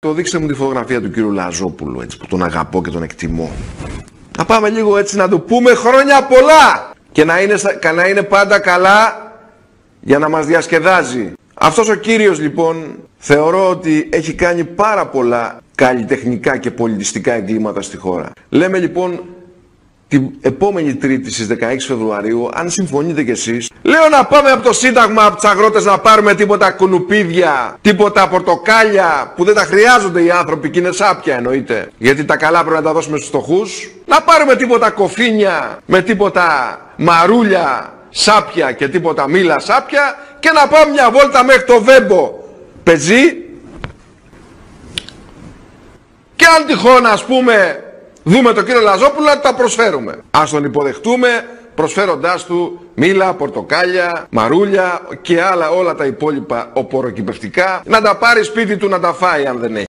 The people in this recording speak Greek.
Το δείξτε μου τη φωτογραφία του κύριου Λαζόπουλου, έτσι, που τον αγαπώ και τον εκτιμώ. Να πάμε λίγο έτσι να του πούμε χρόνια πολλά και να είναι πάντα καλά για να μας διασκεδάζει. Αυτός ο κύριος λοιπόν θεωρώ ότι έχει κάνει πάρα πολλά καλλιτεχνικά και πολιτιστικά εγκλήματα στη χώρα. Λέμε λοιπόν την επόμενη Τρίτη στις 16 Φεβρουαρίου, αν συμφωνείτε κι εσείς, λέω να πάμε από το Σύνταγμα, από τους αγρότες, να πάρουμε τίποτα κουνουπίδια, τίποτα πορτοκάλια που δεν τα χρειάζονται οι άνθρωποι και είναι σάπια εννοείται. Γιατί τα καλά πρέπει να τα δώσουμε στους φτωχούς. Να πάρουμε τίποτα κοφίνια με τίποτα μαρούλια σάπια και τίποτα μήλα σάπια και να πάμε μια βόλτα μέχρι το Βέμπο. Πεζή. Και αν τυχόν ας πούμε δούμε τον κύριο Λαζόπουλο να τα προσφέρουμε. Ας τον υποδεχτούμε προσφέροντάς του μήλα, πορτοκάλια, μαρούλια και άλλα όλα τα υπόλοιπα οποροκυπευτικά. Να τα πάρει σπίτι του να τα φάει αν δεν έχει.